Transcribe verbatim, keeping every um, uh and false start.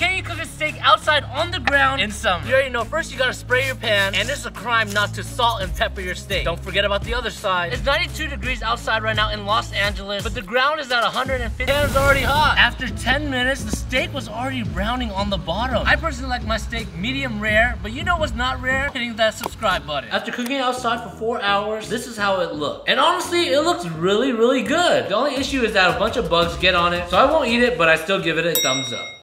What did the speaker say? Can you cook a steak outside on the ground in summer? You already know, first you gotta spray your pan, and it's a crime not to salt and pepper your steak. Don't forget about the other side. It's ninety-two degrees outside right now in Los Angeles, but the ground is at one hundred fifty. The pan is already hot. After ten minutes, the steak was already browning on the bottom. I personally like my steak medium rare, but you know what's not rare? Hitting that subscribe button. After cooking outside for four hours, this is how it looked. And honestly, it looks really, really good. The only issue is that a bunch of bugs get on it, so I won't eat it, but I still give it a thumbs up.